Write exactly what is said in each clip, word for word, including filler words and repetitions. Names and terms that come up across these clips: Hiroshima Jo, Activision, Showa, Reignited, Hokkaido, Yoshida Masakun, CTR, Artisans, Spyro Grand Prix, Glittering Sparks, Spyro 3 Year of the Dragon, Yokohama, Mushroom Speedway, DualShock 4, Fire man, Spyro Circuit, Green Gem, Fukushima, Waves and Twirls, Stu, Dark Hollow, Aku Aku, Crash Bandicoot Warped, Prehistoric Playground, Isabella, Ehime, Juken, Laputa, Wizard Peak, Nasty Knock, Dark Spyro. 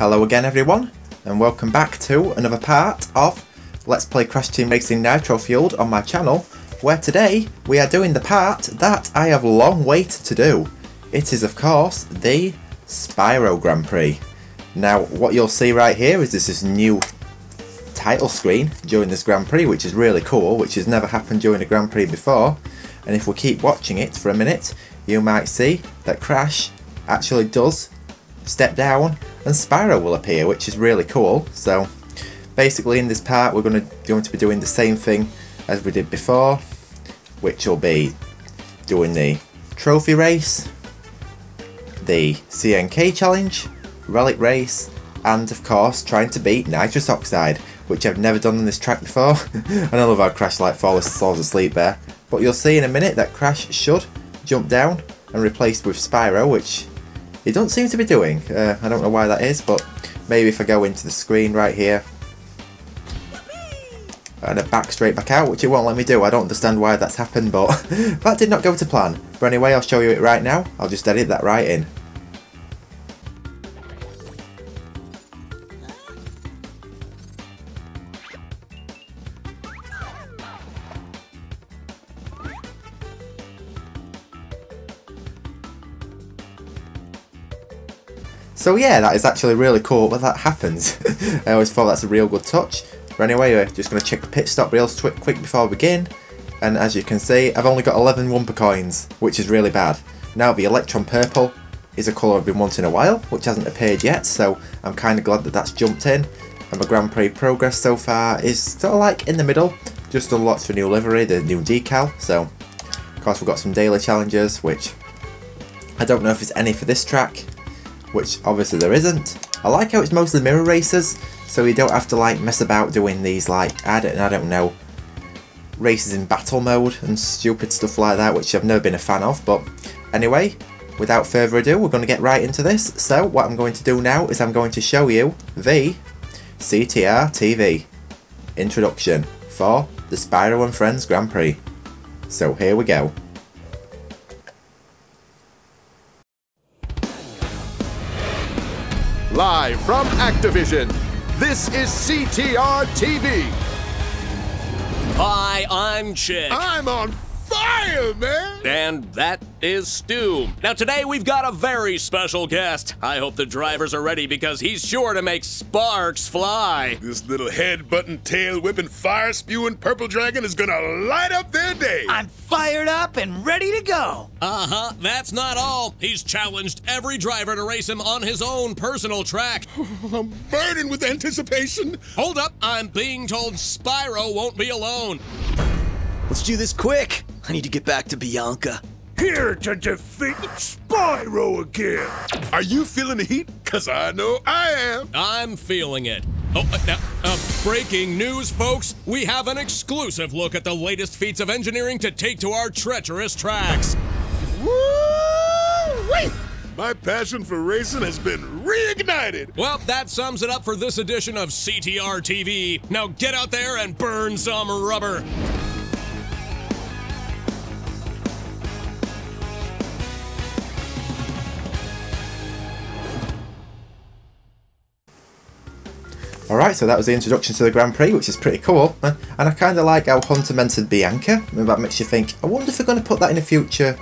Hello again everyone, and welcome back to another part of Let's Play Crash Team Racing Nitro Fueled on my channel, where today we are doing the part that I have long waited to do. It is of course the Spyro Grand Prix. Now what you'll see right here is this is new title screen during this Grand Prix, which is really cool, which has never happened during a Grand Prix before. And if we keep watching it for a minute, you might see that Crash actually does step down and Spyro will appear, which is really cool. So basically in this part we're going to, going to be doing the same thing as we did before, which will be doing the trophy race, the C N K challenge, relic race, and of course trying to beat Nitrous Oxide, which I've never done on this track before. And I love how Crash like falls, falls asleep there. But you'll see in a minute that Crash should jump down and replaced with Spyro, which it doesn't seem to be doing. Uh, I don't know why that is, but maybe if I go into the screen right here and I back straight back out, which it won't let me do. I don't understand why that's happened, but that did not go to plan. But anyway, I'll show you it right now. I'll just edit that right in. So yeah, that is actually really cool when that happens. I always thought that's a real good touch. But anyway, we're just going to check the pit stop real quick before we begin. And as you can see, I've only got eleven Wumpa Coins, which is really bad. Now the Electron Purple is a colour I've been wanting a while, which hasn't appeared yet, so I'm kind of glad that that's jumped in. And my Grand Prix progress so far is sort of like in the middle. Just unlocked for new livery, the new decal. So, of course, we've got some daily challenges, which I don't know if there's any for this track, which obviously there isn't. I like how it's mostly mirror races, so you don't have to like mess about doing these like, I don't, I don't know, races in battle mode and stupid stuff like that, which I've never been a fan of. But anyway, without further ado, we're going to get right into this. So what I'm going to do now is I'm going to show you the C T R T V introduction for the Spyro and Friends Grand Prix. So here we go. Live from Activision, this is C T R T V. Hi, I'm Chip. I'm on fire, man! And that is Stu. Now today we've got a very special guest. I hope the drivers are ready because he's sure to make sparks fly. This little head-butting, tail-whipping, fire-spewing purple dragon is gonna light up their day. I'm fired up and ready to go. Uh-huh, that's not all. He's challenged every driver to race him on his own personal track. I'm burning with anticipation. Hold up, I'm being told Spyro won't be alone. Let's do this quick. I need to get back to Bianca. Here to defeat Spyro again. Are you feeling the heat? Cause I know I am. I'm feeling it. Oh, uh, uh, breaking news, folks. We have an exclusive look at the latest feats of engineering to take to our treacherous tracks. Woo-wee! My passion for racing has been reignited. Well, that sums it up for this edition of C T R T V. Now get out there and burn some rubber. Alright, so that was the introduction to the Grand Prix, which is pretty cool. And I kind of like how Hunter mentored Bianca. I mean, that makes you think, I wonder if they're going to put that in a future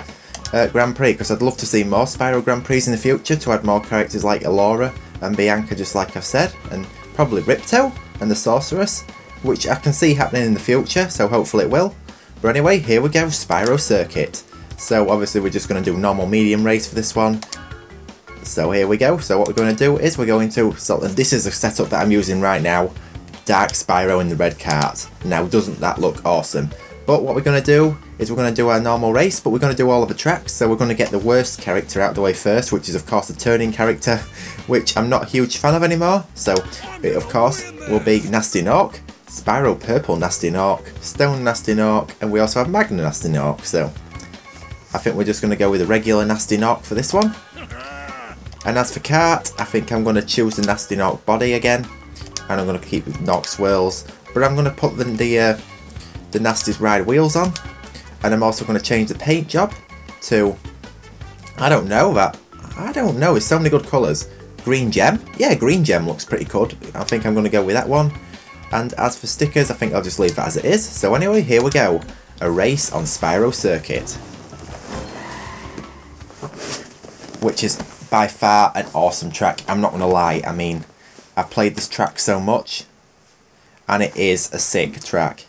uh, Grand Prix, because I'd love to see more Spyro Grand Prix in the future to add more characters like Elora and Bianca, just like I've said, and probably Ripto and the Sorceress, which I can see happening in the future, so hopefully it will. But anyway, here we go, Spyro Circuit. So obviously we're just going to do normal medium race for this one. So here we go. So what we're going to do is we're going to, so this is the setup that I'm using right now, Dark Spyro in the red cart. Now doesn't that look awesome? But what we're going to do is we're going to do our normal race, but we're going to do all of the tracks. So we're going to get the worst character out of the way first, which is of course the turning character, which I'm not a huge fan of anymore. So it of course will be Nasty Knock, Spyro Purple Nasty Knock, Stone Nasty Knock, and we also have Magna Nasty Knock. So I think we're just going to go with a regular Nasty Knock for this one. And as for cart, I think I'm going to choose the Nasty Knock body again, and I'm going to keep with Knock swirls, but I'm going to put the the, uh, the Nasty's ride wheels on, and I'm also going to change the paint job to, I don't know that, I don't know, it's so many good colours, Green Gem. Yeah, Green Gem looks pretty good. I think I'm going to go with that one. And as for stickers, I think I'll just leave that as it is. So anyway, here we go. A race on Spyro Circuit. Which is by far an awesome track. I'm not going to lie. I mean, I've played this track so much. And it is a sick track.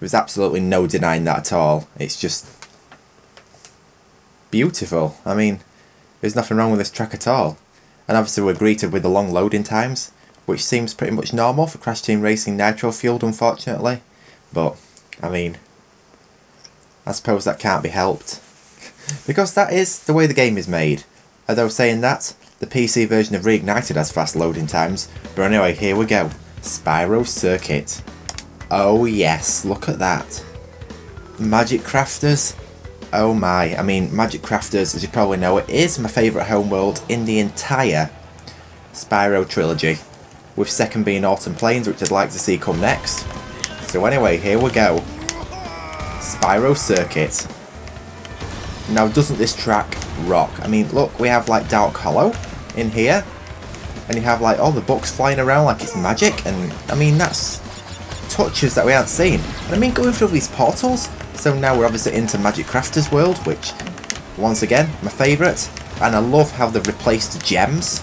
There's absolutely no denying that at all. It's just beautiful. I mean, there's nothing wrong with this track at all. And obviously we're greeted with the long loading times, which seems pretty much normal for Crash Team Racing Nitro Fueled, unfortunately. But, I mean, I suppose that can't be helped. Because that is the way the game is made. Although saying that, the P C version of Reignited has fast loading times. But anyway, here we go. Spyro Circuit. Oh yes, look at that. Magic Crafters. Oh my, I mean, Magic Crafters, as you probably know, it is my favourite homeworld in the entire Spyro trilogy, with second being Autumn Plains, which I'd like to see come next. So anyway, here we go. Spyro Circuit. Now doesn't this track rock? I mean, look, we have like Dark Hollow in here, and you have like all the books flying around like it's magic, and I mean, that's touches that we haven't seen. And I mean, going through these portals, so now we're obviously into Magic Crafters world, which once again, my favourite. And I love how they've replaced gems.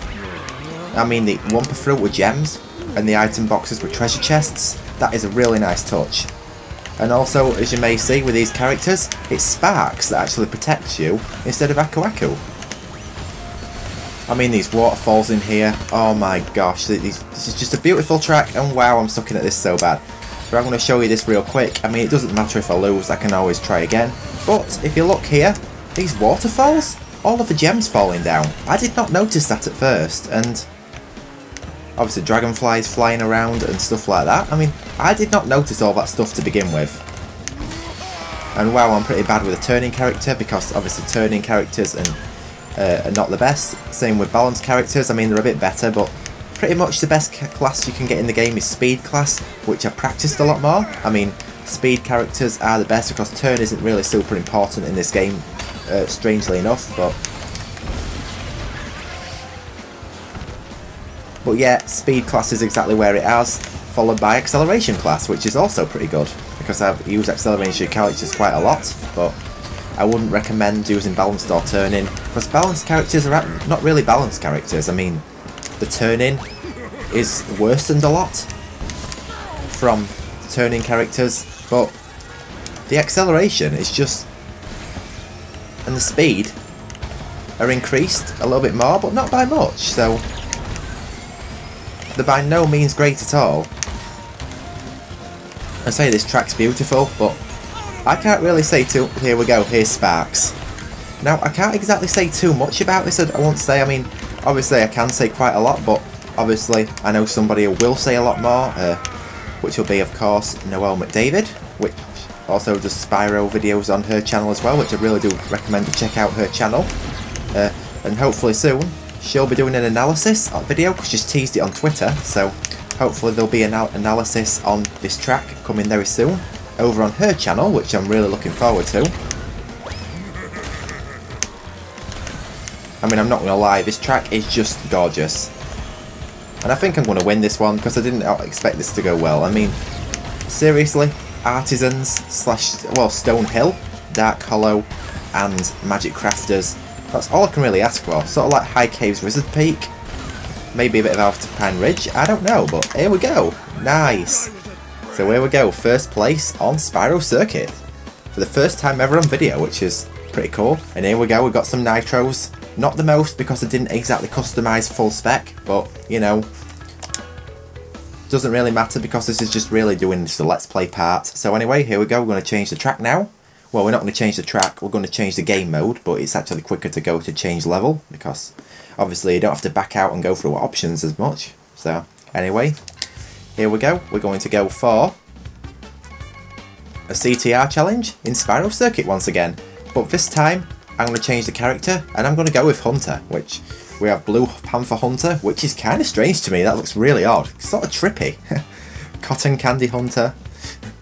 I mean, the Wumpa fruit were gems and the item boxes were treasure chests. That is a really nice touch. And also, as you may see with these characters, it's Sparks that actually protects you instead of Aku Aku. I mean, these waterfalls in here, oh my gosh, these, this is just a beautiful track, and wow, I'm sucking at this so bad. But I'm going to show you this real quick. I mean, it doesn't matter if I lose, I can always try again. But if you look here, these waterfalls, all of the gems falling down. I did not notice that at first, and obviously dragonflies flying around and stuff like that. I mean, I did not notice all that stuff to begin with. And wow, I'm pretty bad with a turning character, because obviously turning characters and uh, are not the best. Same with balanced characters. I mean, they're a bit better, but pretty much the best class you can get in the game is speed class, which I practiced a lot more. I mean, speed characters are the best, because turn isn't really super important in this game, uh, strangely enough, but... But yeah, speed class is exactly where it has, followed by acceleration class, which is also pretty good, because I've used acceleration characters quite a lot, but I wouldn't recommend using balanced or turning, because balanced characters are not really balanced characters. I mean, the turning is worsened a lot from turning characters, but the acceleration is just... and the speed are increased a little bit more, but not by much, so... they're by no means great at all. I say this track's beautiful, but I can't really say too... Here we go, here's Sparks. Now, I can't exactly say too much about this, I won't say, I mean, obviously I can say quite a lot, but obviously I know somebody who will say a lot more, uh, which will be, of course, Noel McDavid, which also does Spyro videos on her channel as well, which I really do recommend you check out her channel. Uh, and hopefully soon she'll be doing an analysis video, because she's teased it on Twitter, so hopefully there'll be an analysis on this track coming very soon over on her channel, which I'm really looking forward to. I mean, I'm not going to lie, this track is just gorgeous. And I think I'm going to win this one, because I didn't expect this to go well. I mean, seriously, Artisans slash, well, Stonehill, Dark Hollow and Magic Crafters. That's all I can really ask for. Sort of like High Caves, Wizard Peak. Maybe a bit of Alpine Ridge, I don't know, but here we go. Nice. So here we go, first place on Spyro Circuit. For the first time ever on video, which is pretty cool. And here we go, we've got some Nitros. Not the most, because I didn't exactly customise full spec, but, you know, doesn't really matter, because this is just really doing just the Let's Play part. So anyway, here we go, we're going to change the track now. Well, we're not going to change the track, we're going to change the game mode, but it's actually quicker to go to change level, because obviously you don't have to back out and go through options as much. So, anyway, here we go, we're going to go for a C T R challenge in Spyro Circuit once again, but this time I'm going to change the character, and I'm going to go with Hunter, which we have Blue Panther Hunter, which is kind of strange to me. That looks really odd, sort of trippy. Cotton Candy Hunter.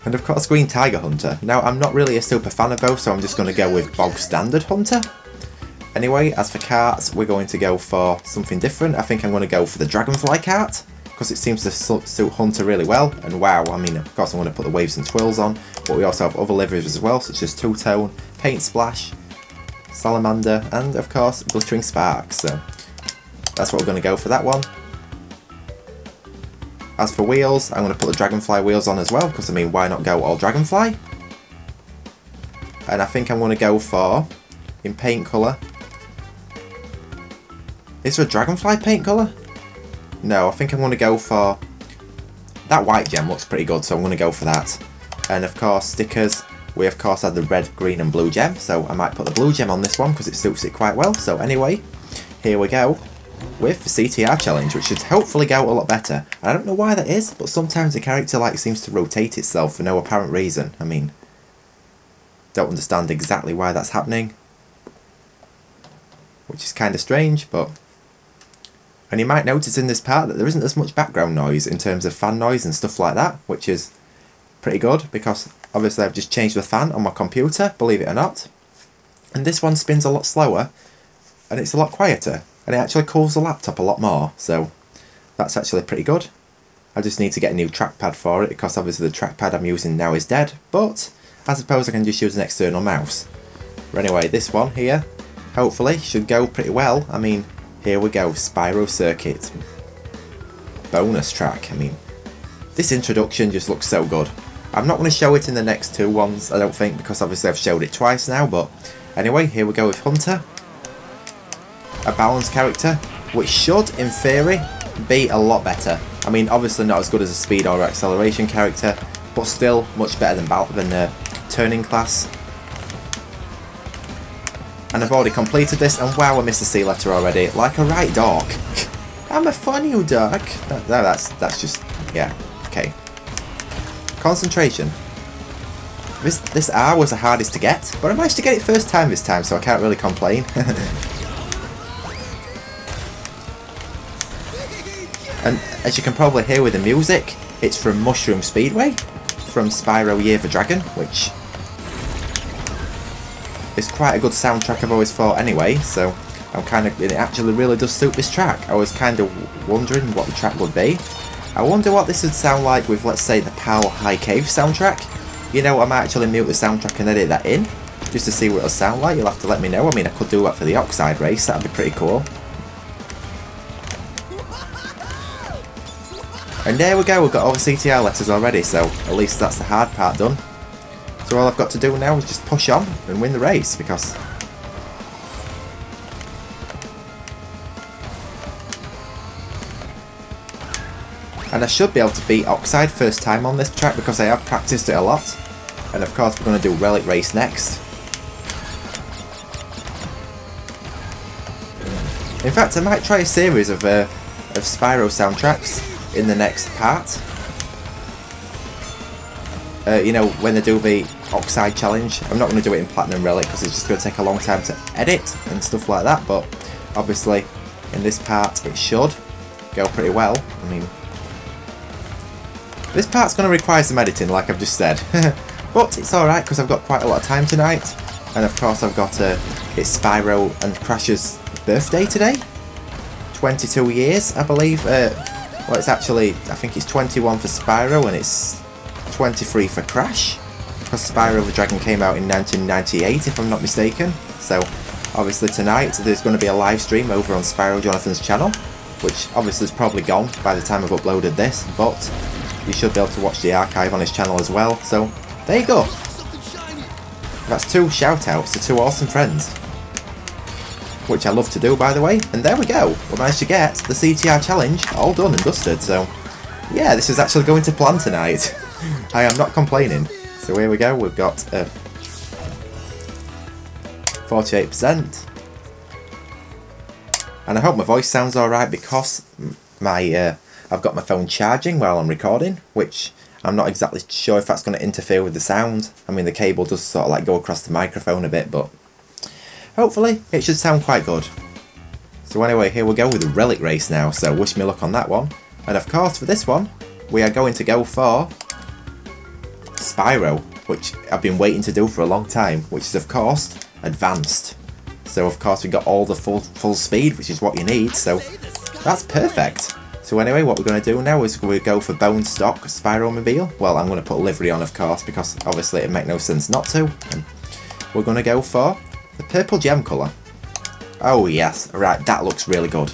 And of course Green Tiger Hunter. Now I'm not really a super fan of both, so I'm just going to go with bog standard Hunter. Anyway, as for carts, we're going to go for something different. I think I'm going to go for the Dragonfly cart, because it seems to suit Hunter really well. And wow, I mean, of course I'm going to put the waves and twirls on, but we also have other liveries as well, such as Two-Tone, Paint Splash, Salamander, and of course Glittering Sparks. So that's what we're going to go for that one. As for wheels, I'm going to put the Dragonfly wheels on as well, because I mean, why not go all Dragonfly? And I think I'm going to go for, in paint colour, is there a Dragonfly paint colour? No, I think I'm going to go for, that white gem looks pretty good, so I'm going to go for that. And of course stickers, we of course had the red, green and blue gem, so I might put the blue gem on this one because it suits it quite well. So anyway, here we go with the C T R challenge, which should hopefully go a lot better. And I don't know why that is, but sometimes the character like seems to rotate itself for no apparent reason. I mean, don't understand exactly why that's happening, which is kind of strange, but... And you might notice in this part that there isn't as much background noise in terms of fan noise and stuff like that, which is pretty good, because obviously I've just changed the fan on my computer, believe it or not. And this one spins a lot slower, and it's a lot quieter. And it actually cools the laptop a lot more, so that's actually pretty good. I just need to get a new trackpad for it, because obviously the trackpad I'm using now is dead, but I suppose I can just use an external mouse. But anyway, this one here, hopefully, should go pretty well. I mean, here we go, Spyro Circuit. Bonus track, I mean, this introduction just looks so good. I'm not going to show it in the next two ones, I don't think, because obviously I've showed it twice now, but anyway, here we go with Hunter. A balanced character, which should, in theory, be a lot better. I mean, obviously not as good as a speed or acceleration character, but still much better than than the turning class. And I've already completed this, and wow, I missed the C letter already. Like a right dork. I'm a funny dork. No, no, that's that's just, yeah, okay. Concentration. This this R was the hardest to get, but I managed to get it first time this time, so I can't really complain. And as you can probably hear with the music, it's from Mushroom Speedway, from Spyro Year of the Dragon, which is quite a good soundtrack I've always thought anyway, so I'm kind of, it actually really does suit this track. I was kind of wondering what the track would be. I wonder what this would sound like with, let's say, the P A L High Cave soundtrack. You know, I might actually mute the soundtrack and edit that in, just to see what it'll sound like. You'll have to let me know. I mean, I could do that for the Oxide race, that'd be pretty cool. And there we go, we've got all the C T R letters already, so at least that's the hard part done. So all I've got to do now is just push on and win the race, because... And I should be able to beat Oxide first time on this track, because I have practiced it a lot. And of course we're going to do Relic Race next. In fact, I might try a series of, uh, of Spyro soundtracks in the next part. Uh, you know, when they do the Oxide challenge, I'm not going to do it in Platinum Relic because it's just going to take a long time to edit and stuff like that, but obviously in this part it should go pretty well. I mean, this part's going to require some editing like I've just said, but it's alright because I've got quite a lot of time tonight. And of course I've got uh, it's Spyro and Crash's birthday today, twenty-two years I believe. uh, Well, it's actually, I think it's twenty-one for Spyro and it's twenty-three for Crash, because Spyro the Dragon came out in nineteen ninety-eight if I'm not mistaken. So obviously tonight there's going to be a live stream over on Spyro Jonathan's channel, which obviously is probably gone by the time I've uploaded this, but you should be able to watch the archive on his channel as well. So there you go. That's two shout outs to two awesome friends, which I love to do, by the way. And there we go, we managed to get the C T R challenge all done and dusted, so yeah, this is actually going to plan tonight. I am not complaining. So here we go, we've got uh, forty-eight percent, and I hope my voice sounds alright, because my uh, I've got my phone charging while I'm recording, which I'm not exactly sure if that's going to interfere with the sound. I mean, the cable does sort of like go across the microphone a bit, but hopefully it should sound quite good. So anyway, here we go with the Relic Race now, so wish me luck on that one. And of course for this one, we are going to go for Spyro, which I've been waiting to do for a long time, which is of course advanced. So of course we got all the full full speed, which is what you need, so that's perfect. So anyway, what we're going to do now is we go for bone stock Spyro-mobile. Well, I'm going to put livery on, of course, because obviously it makes no sense not to. And we're going to go for the purple gem colour. Oh yes, right, that looks really good.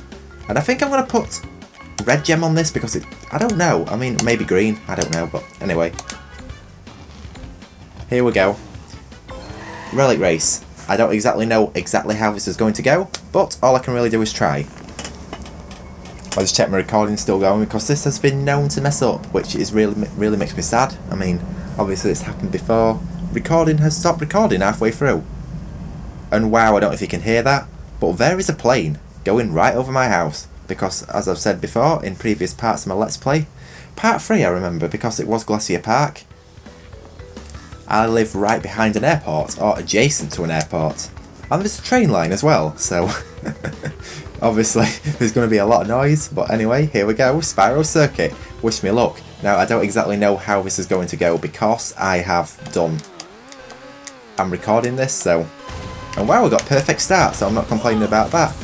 And I think I'm going to put red gem on this because it, I don't know, I mean maybe green, I don't know, but anyway. Here we go. Relic race. I don't exactly know exactly how this is going to go, but all I can really do is try. I'll just check my recording's still going because this has been known to mess up, which is really, really makes me sad. I mean, obviously it's happened before. Recording has stopped recording halfway through. And wow, I don't know if you can hear that, but there is a plane going right over my house. Because, as I've said before, in previous parts of my Let's Play, part three I remember, because it was Glacier Park, I live right behind an airport, or adjacent to an airport. And there's a train line as well, so obviously there's going to be a lot of noise, but anyway, here we go, Spyro Circuit, wish me luck. Now, I don't exactly know how this is going to go, because I have done. I'm recording this, so... And wow, I got perfect start, so I'm not complaining about that.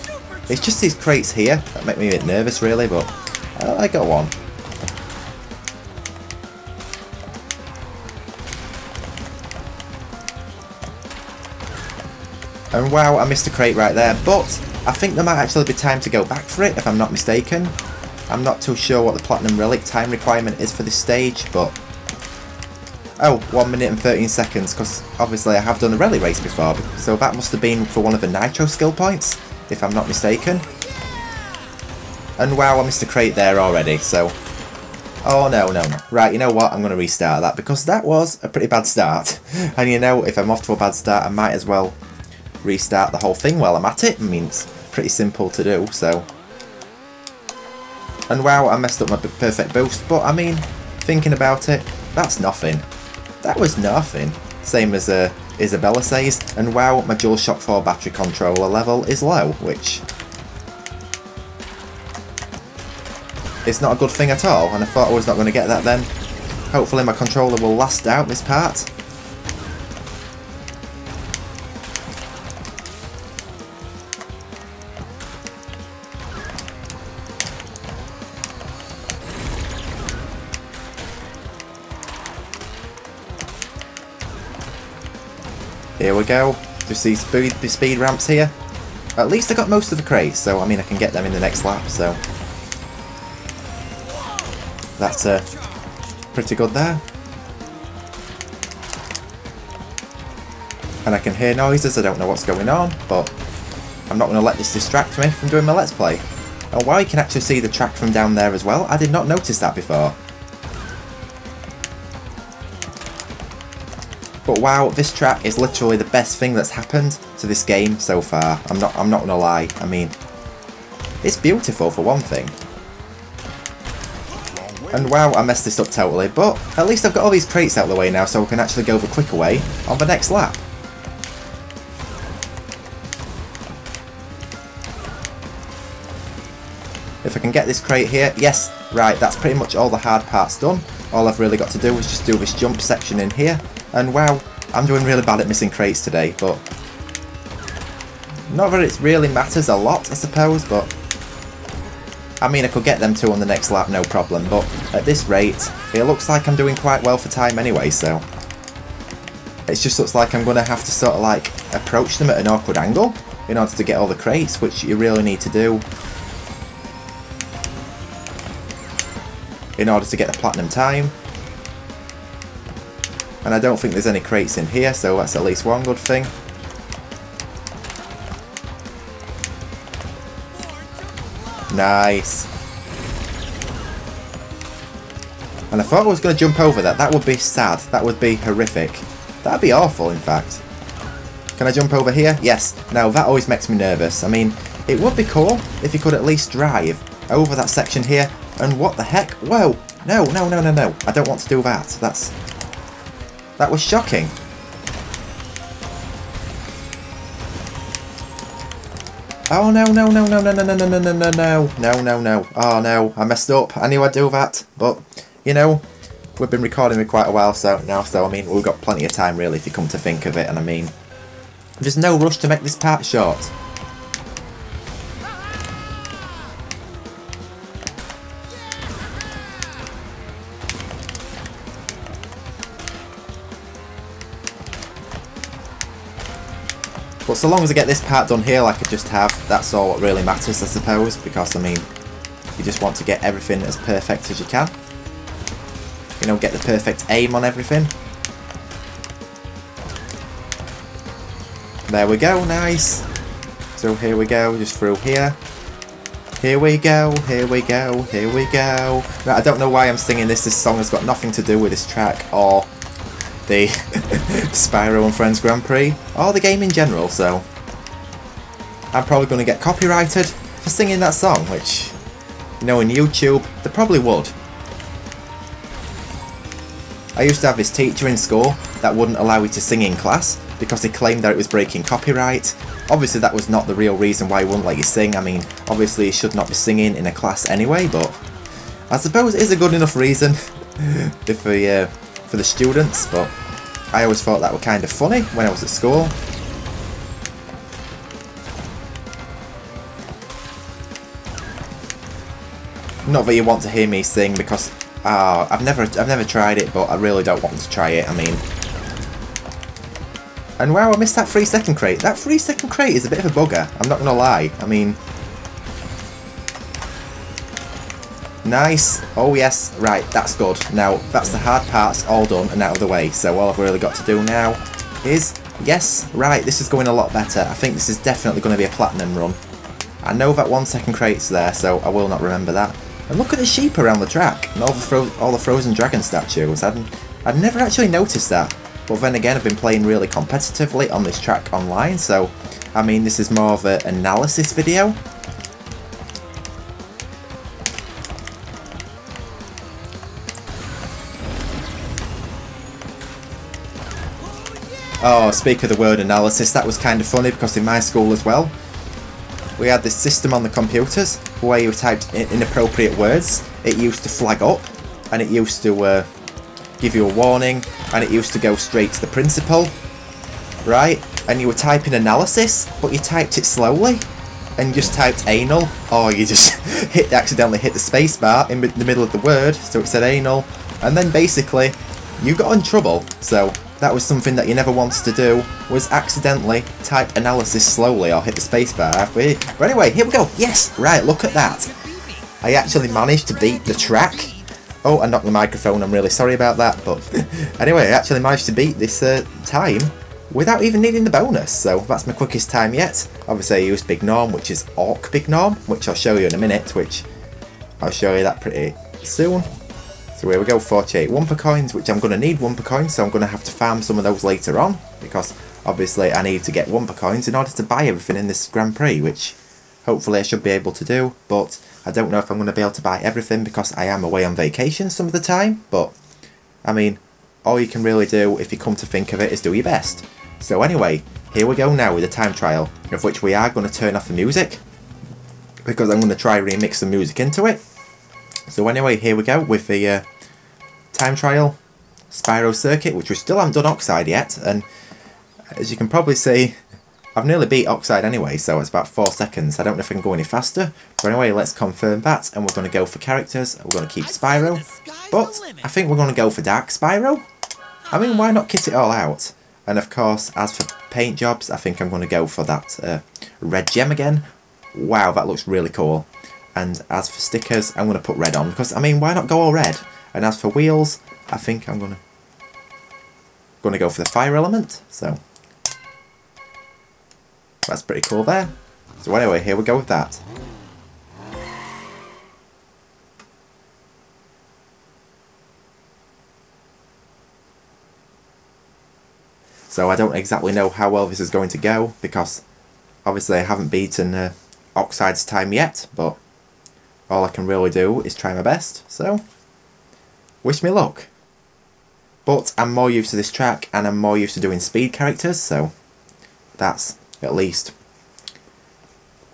It's just these crates here that make me a bit nervous really, but uh, I got one. And wow, I missed a crate right there, but I think there might actually be time to go back for it if I'm not mistaken. I'm not too sure what the Platinum Relic time requirement is for this stage, but... Oh, one minute and thirteen seconds, because obviously I have done a rally race before, so that must have been for one of the Nitro skill points, if I'm not mistaken. And wow, I missed a crate there already, so... Oh no, no, no. Right, you know what, I'm going to restart that, because that was a pretty bad start. And you know, if I'm off to a bad start, I might as well restart the whole thing while I'm at it. I mean, it's pretty simple to do, so... And wow, I messed up my perfect boost, but I mean, thinking about it, that's nothing. That was nothing. Same as a... Uh, Isabella says, and wow, my DualShock four battery controller level is low, which is not a good thing at all, and I thought I was not going to get that then. Hopefully my controller will last out this part. Here we go, just these speed, speed ramps here. At least I got most of the crates, so I mean I can get them in the next lap, so... That's uh, pretty good there. And I can hear noises, I don't know what's going on, but I'm not going to let this distract me from doing my Let's Play. And wow, you can actually see the track from down there as well, I did not notice that before. But wow, this track is literally the best thing that's happened to this game so far. I'm not I'm not gonna lie. I mean, it's beautiful for one thing. And wow, I messed this up totally, but at least I've got all these crates out of the way now, so I can actually go the quicker way on the next lap. If I can get this crate here, yes, right, that's pretty much all the hard parts done. All I've really got to do is just do this jump section in here. And wow, I'm doing really bad at missing crates today, but not that it really matters a lot, I suppose, but I mean I could get them two on the next lap, no problem, but at this rate, it looks like I'm doing quite well for time anyway, so it just looks like I'm going to have to sort of like approach them at an awkward angle in order to get all the crates, which you really need to do in order to get the platinum time. And I don't think there's any crates in here, so that's at least one good thing. Nice. And I thought I was going to jump over that. That would be sad. That would be horrific. That would be awful, in fact. Can I jump over here? Yes. Now, that always makes me nervous. I mean, it would be cool if you could at least drive over that section here. And what the heck? Whoa. No, no, no, no, no. I don't want to do that. That's... That was shocking. Oh no no no no no no no no no no no no no no no. Oh no, I messed up. I knew I'd do that, but you know, we've been recording for quite a while so now, so I mean, we've got plenty of time really if you come to think of it, and I mean, there's no rush to make this part short. But so long as I get this part done here like I just have, that's all what really matters I suppose, because I mean, you just want to get everything as perfect as you can. You know, get the perfect aim on everything. There we go, nice. So here we go, just through here. Here we go, here we go, here we go. Now, I don't know why I'm singing this, this song has got nothing to do with this track or the Spyro and Friends Grand Prix, or the game in general, so I'm probably going to get copyrighted for singing that song, which, you know, in YouTube, they probably would. I used to have this teacher in school that wouldn't allow you to sing in class because he claimed that it was breaking copyright. Obviously that was not the real reason why he wouldn't let you sing. I mean, obviously you should not be singing in a class anyway, but I suppose it is a good enough reason if we, uh, for the students, but I always thought that were kind of funny when I was at school. Not that you want to hear me sing, because uh, I've never, I've never tried it, but I really don't want to try it. I mean, and wow, I missed that three second crate. That three second crate is a bit of a bugger. I'm not gonna lie. I mean, nice. Oh yes, right, that's good. Now, that's the hard parts all done and out of the way, so all I've really got to do now is, yes, right, this is going a lot better. I think this is definitely going to be a platinum run. I know that one second crate's there, so I will not remember that. And look at the sheep around the track, and all the, fro all the frozen dragon statues. I'd, I'd never actually noticed that, but then again, I've been playing really competitively on this track online, so, I mean, this is more of an analysis video. Oh, speak of the word analysis, that was kind of funny because in my school as well, we had this system on the computers where you typed inappropriate words, it used to flag up, and it used to uh, give you a warning, and it used to go straight to the principal, right? And you were typing analysis, but you typed it slowly, and just typed anal, or you just hit accidentally hit the space bar in the middle of the word, so it said anal, and then basically, you got in trouble, so... That was something that you never wanted to do, was accidentally type analysis slowly or hit the spacebar halfway. But anyway, here we go. Yes, right, look at that. I actually managed to beat the track. Oh, I knocked the microphone, I'm really sorry about that. But anyway, I actually managed to beat this uh, time without even needing the bonus. So that's my quickest time yet. Obviously I used Big Norm, which is Orc Big Norm, which I'll show you in a minute, which I'll show you that pretty soon. So here we go, forty-eight Wumpa Coins, which I'm going to need Wumpa Coins, so I'm going to have to farm some of those later on, because obviously I need to get Wumpa Coins in order to buy everything in this Grand Prix, which hopefully I should be able to do, but I don't know if I'm going to be able to buy everything because I am away on vacation some of the time, but I mean, all you can really do if you come to think of it is do your best. So anyway, here we go now with the time trial, of which we are going to turn off the music, because I'm going to try remix some music into it. So anyway, here we go with the uh, time trial Spyro Circuit, which we still haven't done Oxide yet, and as you can probably see, I've nearly beat Oxide anyway, so it's about four seconds. I don't know if I can go any faster, but anyway, let's confirm that, and we're going to go for characters. We're going to keep Spyro, but I think we're going to go for Dark Spyro. I mean, why not kit it all out? And of course, as for paint jobs, I think I'm going to go for that uh, red gem again. Wow, that looks really cool. And as for stickers, I'm going to put red on, because, I mean, why not go all red? And as for wheels, I think I'm going to going to go for the fire element, so that's pretty cool there. So anyway, here we go with that. So I don't exactly know how well this is going to go, because obviously I haven't beaten uh, Oxide's time yet, but... all I can really do is try my best, so wish me luck. But I'm more used to this track and I'm more used to doing speed characters, so that's at least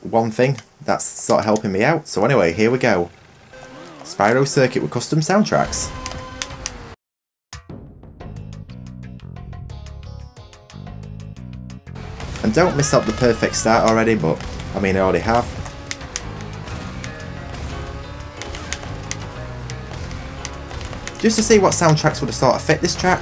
one thing that's sort of helping me out. So anyway, here we go. Spyro Circuit with custom soundtracks. And don't miss out the perfect start already, but I mean I already have. Just to see what soundtracks would have sort of fit this track.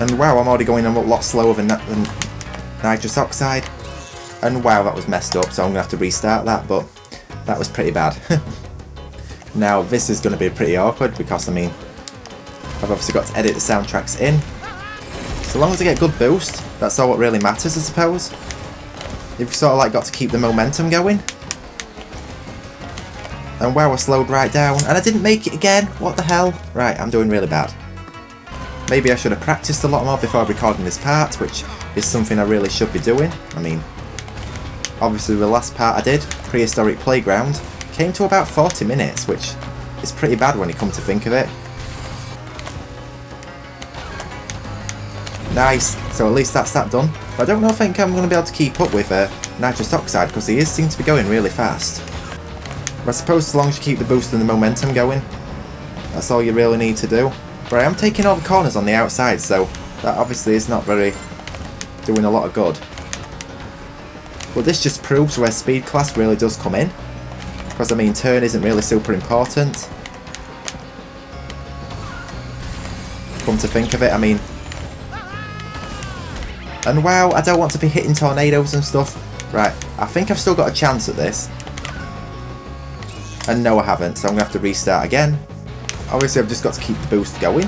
And wow, I'm already going a lot slower than, than Nitrous Oxide. And wow, that was messed up, so I'm going to have to restart that, but that was pretty bad. Now, this is going to be pretty awkward because, I mean, I've obviously got to edit the soundtracks in. So long as I get a good boost, that's all what really matters, I suppose. You've sort of like got to keep the momentum going. And wow, I slowed right down. And I didn't make it again. What the hell? Right, I'm doing really bad. Maybe I should have practiced a lot more before recording this part, which is something I really should be doing. I mean, obviously the last part I did, Prehistoric Playground, came to about forty minutes, which is pretty bad when you come to think of it. Nice, so at least that's that done. But I don't know if I think I'm going to be able to keep up with uh, Nitrous Oxide, because he is seem to be going really fast. But I suppose as long as you keep the boost and the momentum going, that's all you really need to do. But I am taking all the corners on the outside, so that obviously is not very doing a lot of good. But this just proves where speed class really does come in. Because I mean, turn isn't really super important. Come to think of it, I mean... And wow, I don't want to be hitting tornadoes and stuff. Right, I think I've still got a chance at this. And no, I haven't, so I'm going to have to restart again. Obviously, I've just got to keep the boost going.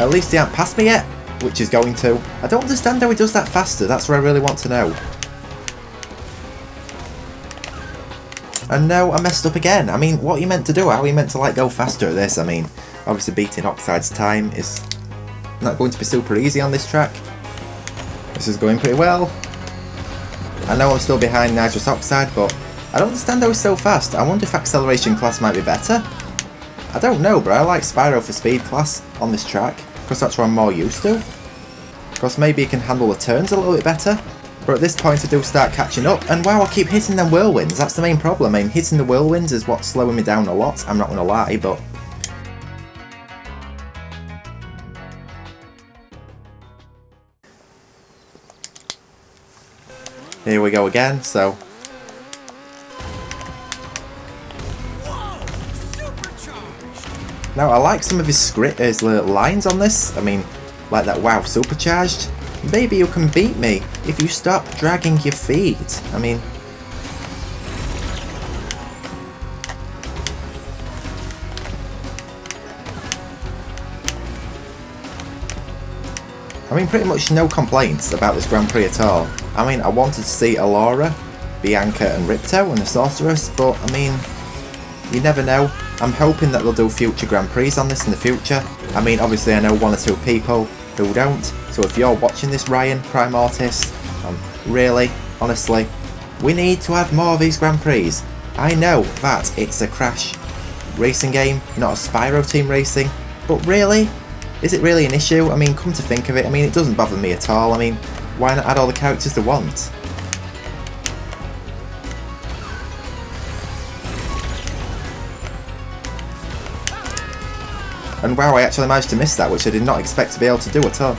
At least he hasn't passed me yet, which is going to. I don't understand how he does that faster, that's what I really want to know. And no, I messed up again. I mean, what are you meant to do? How are you meant to, like, go faster at this? I mean, obviously beating Oxide's time is not going to be super easy on this track. This is going pretty well. I know I'm still behind Nitrous Oxide, but I don't understand how it's so fast. I wonder if Acceleration class might be better. I don't know, but I like Spyro for Speed class on this track, because that's what I'm more used to. Because maybe it can handle the turns a little bit better. But at this point I do start catching up, and wow, I keep hitting them whirlwinds, that's the main problem. I mean, hitting the whirlwinds is what's slowing me down a lot, I'm not going to lie, but... Here we go again, so... Now, I like some of his script, his lines on this, I mean, like that, wow, supercharged. Maybe you can beat me if you stop dragging your feet. I mean... I mean, pretty much no complaints about this Grand Prix at all. I mean, I wanted to see Elora, Bianca and Ripto and the Sorceress, but I mean... You never know. I'm hoping that they'll do future Grand Prix on this in the future. I mean, obviously I know one or two people who don't, so if you're watching this, Ryan, Prime Artist, um, really, honestly, we need to have more of these Grand Prix. I know that it's a Crash racing game, not a Spyro Team Racing, but really? Is it really an issue? I mean, come to think of it, I mean, it doesn't bother me at all. I mean, why not add all the characters they want? And wow, I actually managed to miss that, which I did not expect to be able to do at all.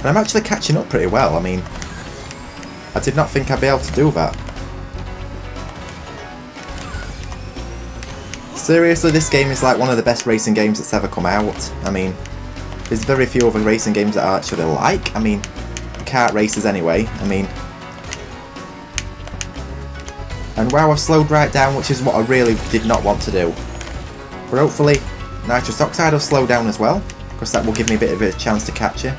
And I'm actually catching up pretty well. I mean, I did not think I'd be able to do that. Seriously, this game is like one of the best racing games that's ever come out. I mean, there's very few other racing games that I actually like. I mean, kart races anyway. I mean, and wow, I've slowed right down, which is what I really did not want to do. But hopefully, Nitrous Oxide will slow down as well, because that will give me a bit of a chance to catch it.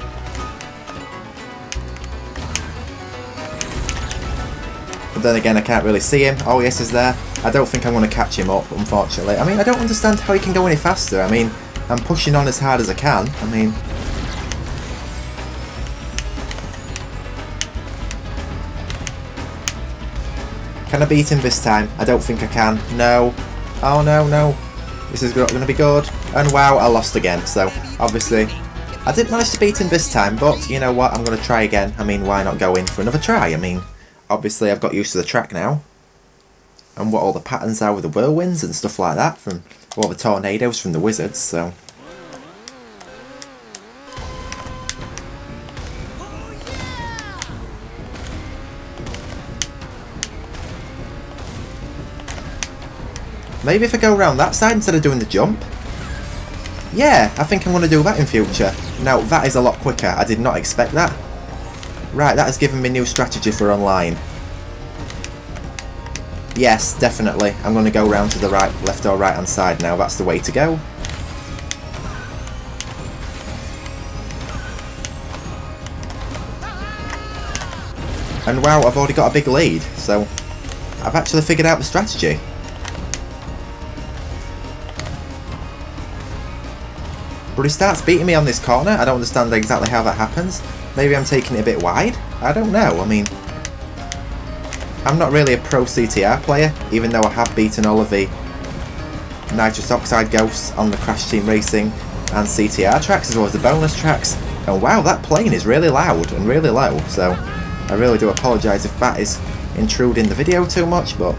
But then again, I can't really see him. Oh, yes, he's there. I don't think I'm going to catch him up, unfortunately. I mean, I don't understand how he can go any faster. I mean, I'm pushing on as hard as I can. I mean... Can I beat him this time? I don't think I can. No. Oh, no, no. This is going to be good. And wow, I lost again. So, obviously, I didn't manage to beat him this time. But, you know what? I'm going to try again. I mean, why not go in for another try? I mean, obviously, I've got used to the track now. And what all the patterns are with the whirlwinds and stuff like that. From all the tornadoes from the wizards, so... Maybe if I go around that side instead of doing the jump? Yeah, I think I'm going to do that in future. Now, that is a lot quicker. I did not expect that. Right, that has given me new strategy for online. Yes, definitely. I'm going to go round to the right, left or right hand side now. That's the way to go. And wow, I've already got a big lead. So, I've actually figured out the strategy. But he starts beating me on this corner. I don't understand exactly how that happens. Maybe I'm taking it a bit wide? I don't know. I mean, I'm not really a pro C T R player, even though I have beaten all of the Nitrous Oxide ghosts on the Crash Team Racing and C T R tracks, as well as the bonus tracks. And wow, that plane is really loud and really low, so I really do apologise if that is intruding the video too much, but...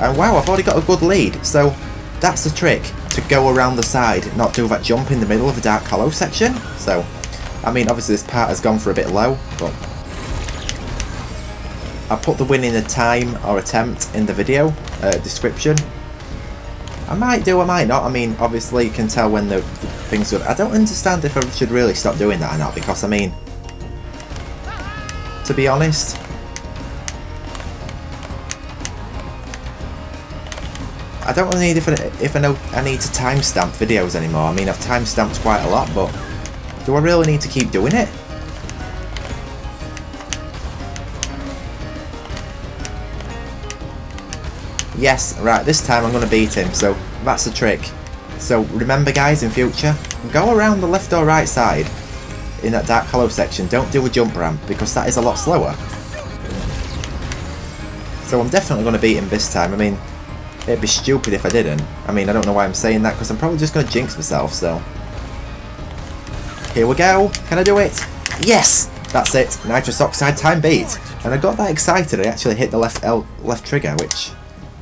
And wow, I've already got a good lead, so that's the trick. To go around the side, not do that jump in the middle of the Dark Hollow section. So, I mean, obviously this part has gone for a bit low, but I put the win in a time or attempt in the video uh, description. I might do, I might not. I mean, obviously you can tell when the things are. I don't understand if I should really stop doing that or not, because I mean, to be honest. I don't really need if I, if I know I need to timestamp videos anymore. I mean, I've timestamped quite a lot, but do I really need to keep doing it? Yes, right, this time I'm going to beat him, so that's the trick. So remember guys, in future, go around the left or right side in that Dark Hollow section. Don't do a jump ramp, because that is a lot slower. So I'm definitely going to beat him this time. I mean... It'd be stupid if I didn't. I mean, I don't know why I'm saying that, because I'm probably just going to jinx myself, so... Here we go! Can I do it? Yes! That's it! Nitrous Oxide time beat! And I got that excited, I actually hit the left L left trigger, which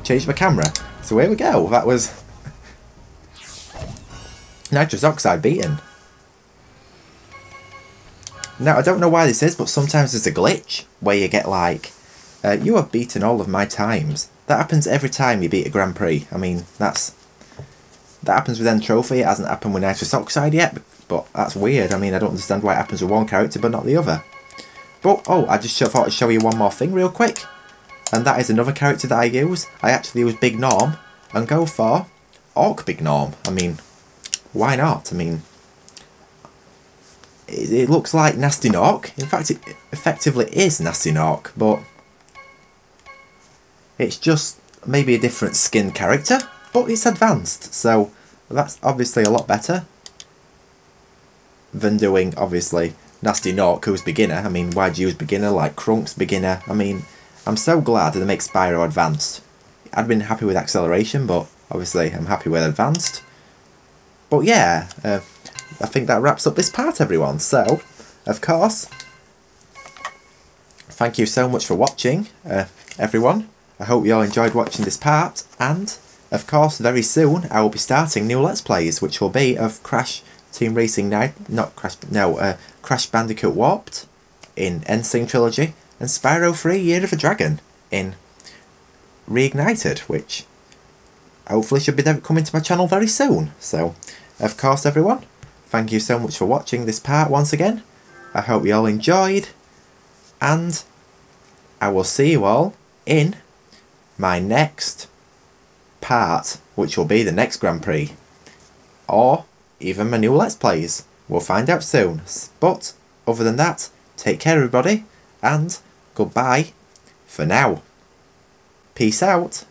changed my camera. So here we go, that was... Nitrous Oxide beaten. Now, I don't know why this is, but sometimes there's a glitch, where you get like, uh, you have beaten all of my times. That happens every time you beat a Grand Prix. I mean, that's that happens with End Trophy. It hasn't happened with Nitrous Oxide yet, but, but that's weird. I mean, I don't understand why it happens with one character but not the other. But, oh, I just thought I'd show you one more thing real quick. And that is another character that I use. I actually use Big Norm and go for Orc Big Norm. I mean, why not? I mean, it, it looks like Nasty Knock. In fact, it effectively is Nasty Knock, but... It's just maybe a different skin character, but it's advanced, so that's obviously a lot better than doing, obviously, Nasty Knock, who's beginner. I mean, why'd you use beginner, like Krunk's beginner? I mean, I'm so glad that they make Spyro advanced. I'd been happy with acceleration, but obviously I'm happy with advanced. But yeah, uh, I think that wraps up this part, everyone. So, of course, thank you so much for watching, uh, everyone. I hope you all enjoyed watching this part, and of course very soon I will be starting new Let's Plays, which will be of Crash Team Racing Night, not Crash, no, uh, Crash Bandicoot Warped in N sync Trilogy, and Spyro three Year of the Dragon in Reignited, which hopefully should be coming to my channel very soon. So, of course everyone, thank you so much for watching this part once again. I hope you all enjoyed, and I will see you all in... my next part, which will be the next Grand Prix, or even my new Let's Plays. We'll find out soon. But other than that, take care everybody, and goodbye for now. Peace out.